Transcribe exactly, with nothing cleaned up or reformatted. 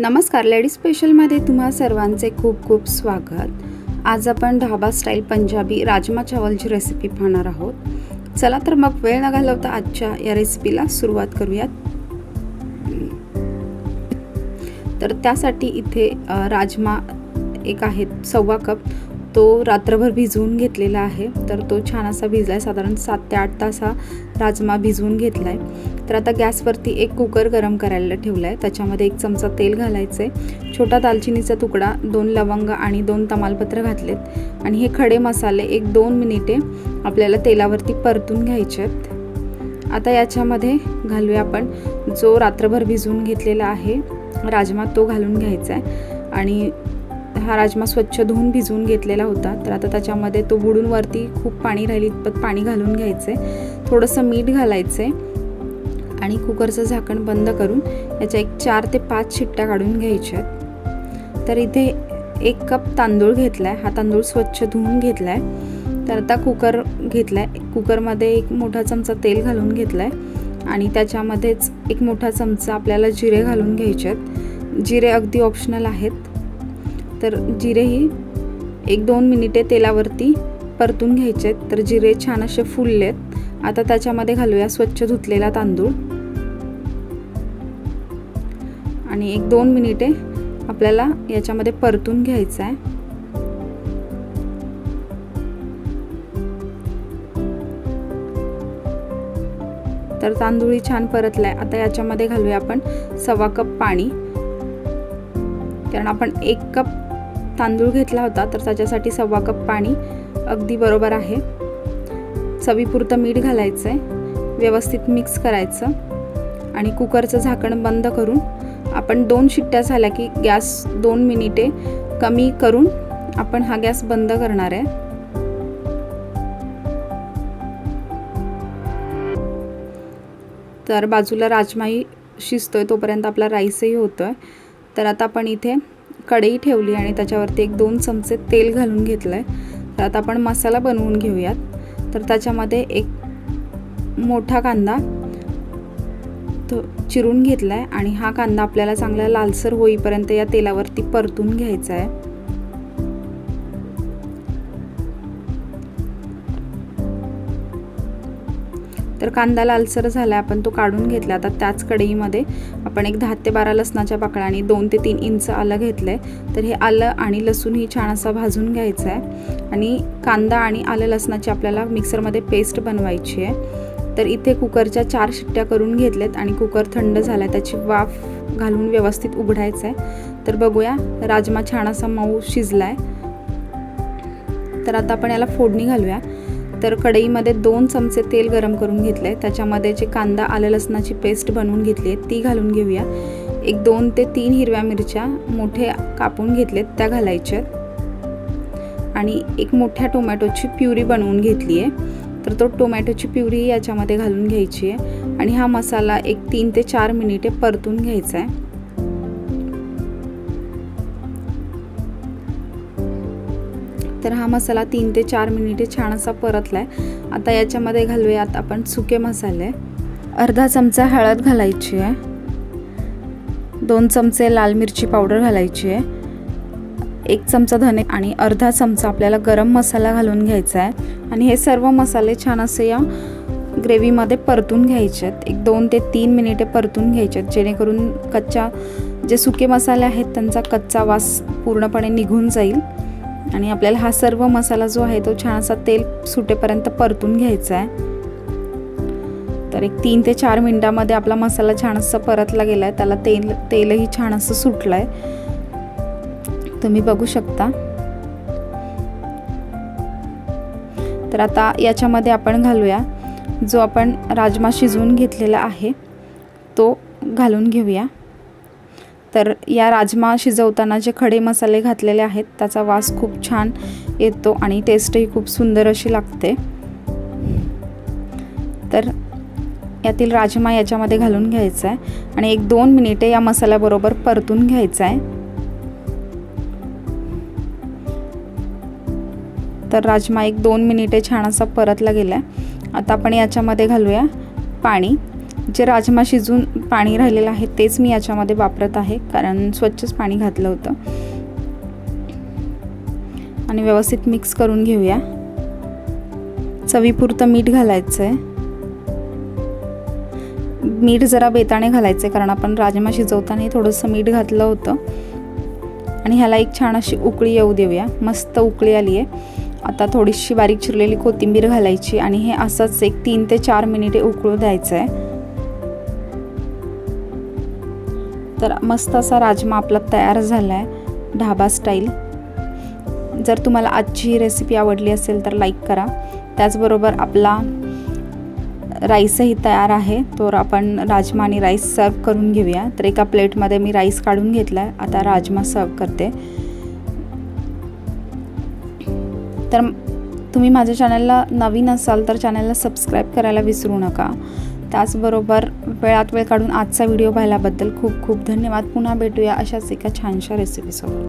नमस्कार, लेडीज स्पेशलमध्ये तुम्हा सर्वांचे खूप खूप स्वागत। आज आपण ढाबा स्टाईल पंजाबी राजमा चावलची रेसिपी पाहणार आहोत। चला तर मग वेळ न घालवता आजच्या या रेसिपीला सुरुवात करूयात। तर त्यासाठी इथे राजमा एक आहे सव्वा कप, तो रात्रभर भिजवून घेतलेला आहे। तर तो छान असा भिजलाय, साधारण सात ते आठ तास हा राजमा भिजवून घेतलाय। तर आता गॅसवरती एक कुकर गरम करायला ठेवलाय, त्याच्यामध्ये एक चमचा तेल घालायचे, छोटा दालचिनीचा तुकडा, दोन लवंग आणि दोन तमालपत्र घातलेत आणि हे खडे मसाले एक दोन मिनिटे आपल्याला तेलावरती परतून घ्यायचेत। आता याच्यामध्ये घालूया आपण जो रात्रभर भिजवून घेतलेला आहे राजमा, तो घालून घ्यायचा आहे। आणि हा राजमा स्वच्छ धुवून भिजवून घेतलेला होता, तर आता त्याच्यामध्ये तो बुडून वरती खूप पाणी राहिली इतपत पाणी घालून घ्यायचे, थोडंसं मीठ घालायचे आणि कुकरचं झाकण बंद करून याच्या एक चार ते पाच शिट्ट्या काढून घ्यायच्यात। तर इथे एक कप तांदूळ घेतला आहे, हा तांदूळ स्वच्छ धुवून घेतला आहे। तर आता कुकर घेतला आहे, कुकरमध्ये एक मोठा चमचा तेल घालून घेतला आहे आणि त्याच्यामध्येच एक मोठा चमचा आपल्याला जिरे घालून घ्यायचे आहेत। जिरे अगदी ऑप्शनल आहेत। तर जिरे ही एक दोन मिनिटे तेलावरती परतून घ्यायचे। तर जिरे छान असे फुललेत, आता त्याच्यामध्ये घालूया स्वच्छ धुतलेला तांदूळ आणि एक दोन मिनिटे आपल्याला याच्यामध्ये परतून घ्यायचं आहे। तर तांदूळी छान परतलाय, आता याच्यामध्ये घालूया आपण सव्वा कप पाणी, कारण आपण एक कप तांदूळ घेतला होता तर त्याच्यासाठी सव्वा कप पाणी अगदी बरोबर आहे। चवीपुरतं मीठ घालायचं आहे, व्यवस्थित मिक्स करायचं आणि कुकरचं झाकण बंद करून आपण दोन शिट्ट्या झाल्या की गॅस दोन मिनिटे कमी करून आपण हा गॅस बंद करणार आहे। तर बाजूला राजमाही शिजतोय तोपर्यंत आपला राईसही होतोय। तर आता आपण इथे कढई ठेवली आणि त्याच्यावरती एक दोन चमचे तेल घालून घेतलंय। तर आता आपण मसाला बनवून घेऊयात। तर त्याच्यामध्ये एक मोठा कांदा तो चिरून घेतलाय आणि हा कांदा आपल्याला चांगला लालसर होईपर्यंत या तेलावरती परतून घ्यायचा आहे। तर कांदा लालसर झाला, आपण तो काढून घेतला। आता त्याच कढईमध्ये आपण एक दहा ते बारा लसणाच्या पाकळ्या आणि दोन ते तीन इंच आलं घेतलं आहे। तर हे आलं आणि लसूण ही छान असा भाजून घ्यायचं आहे आणि कांदा आणि आलं लसणाची आपल्याला मिक्सरमध्ये पेस्ट बनवायची आहे। तर इथे कुकरच्या चार शिट्ट्या करून घेतल्यात आणि कुकर थंड झाला, त्याची वाफ घालून व्यवस्थित उघडायचं आहे। तर बघूया राजमा छान असा मऊ शिजला आहे। तर आता आपण याला फोडणी घालूया। तर कढईमध्ये दोन चमचे तेल गरम करून घेतले, त्याच्यामध्ये जे कांदा आलं लसणाची पेस्ट बनवून घेतली आहे ती घालून घेऊया। एक दोन ते तीन हिरव्या मिरच्या मोठे कापून घेतलेत त्या घालायच्या आणि एक मोठ्या टोमॅटोची प्युरी बनवून घेतली आहे। तर तो टोमॅटोची प्युरी याच्यामध्ये घालून घ्यायची आहे आणि हा मसाला एक तीन ते चार मिनिटे परतून घ्यायचा आहे। तर हा मसाला तीन ते चार मिनिटे छान असा परतला आहे। आता याच्यामध्ये घालूयात आपण सुके मसाले। अर्धा चमचा हळद घालायची आहे, दोन चमचे लाल मिरची पावडर घालायची आहे, एक चमचा धने आणि अर्धा चमचा आपल्याला गरम मसाला घालून घ्यायचा आहे आणि हे सर्व मसाले छान असे या ग्रेव्हीमध्ये परतून घ्यायचे आहेत। एक दोन ते तीन मिनिटे परतून घ्यायचे आहेत, जेणेकरून कच्चा जे सुके मसाले आहेत त्यांचा कच्चा वास पूर्णपणे निघून जाईल आणि आपल्याला हा सर्व मसाला जो आहे तो छान असा तेल सुटेपर्यंत परतून घ्यायचा आहे। तर एक तीन ते चार मिनिटांमध्ये आपला मसाला छान असा परतला गेला आहे, त्याला तेल तेलही छान असं सुटलं आहे, तुम्ही बघू शकता। तर आता याच्यामध्ये आपण घालूया जो आपण राजमा शिजवून घेतलेला आहे तो घालून घेऊया। तर या राजमा शिजवताना जे खडे मसाले घातलेले आहेत त्याचा वास खूप छान येतो आणि टेस्टही खूप सुंदर अशी लागते। तर यातील राजमा याच्यामध्ये घालून घ्यायचा आहे आणि एक दोन मिनिटे या मसाल्याबरोबर परतून घ्यायचा आहे। तर राजमा एक दोन मिनिटे छान असा परतला गेला आहे। आता आपण याच्यामध्ये घालूया पाणी। जे राजमा शिजून पाणी राहिलेलं आहे तेच मी याच्यामध्ये वापरत आहे, कारण स्वच्छच पाणी घातलं होतं। आणि व्यवस्थित मिक्स करून घेऊया। चवीपुरतं मीठ घालायचं आहे। मीठ जरा बेताने घालायचं, कारण आपण राजमा शिजवताना थोडंसं मीठ घातलं होतं। आणि ह्याला एक छान अशी उकळी येऊ देऊया। मस्त उकळी आली आहे। आता थोडीशी बारीक चिरलेली कोथिंबीर घालायची आणि हे असंच एक तीन ते चार मिनिटे उकळू द्यायचं आहे। तर मस्त असा राजमा आपला तयार झाला आहे, ढाबा स्टाईल। जर तुम्हाला आजची ही रेसिपी आवडली असेल तर लाईक करा। त्याचबरोबर आपला राईस ही तयार आहे, तर आपण राजमा आणि राईस सर्व करून घेऊया। तर एका प्लेटमध्ये मी राईस काढून घेतला आहे, आता राजमा सर्व करते। तर तुम्ही माझ्या चॅनलला नवीन असाल तर चॅनलला सबस्क्राईब करायला विसरू नका। त्याचबरोबर वेळात वेळ काढून आजचा व्हिडिओ पाहिल्याबद्दल खूप खूप धन्यवाद। पुन्हा भेटूया अशाच एका छानशा रेसिपीसोबत।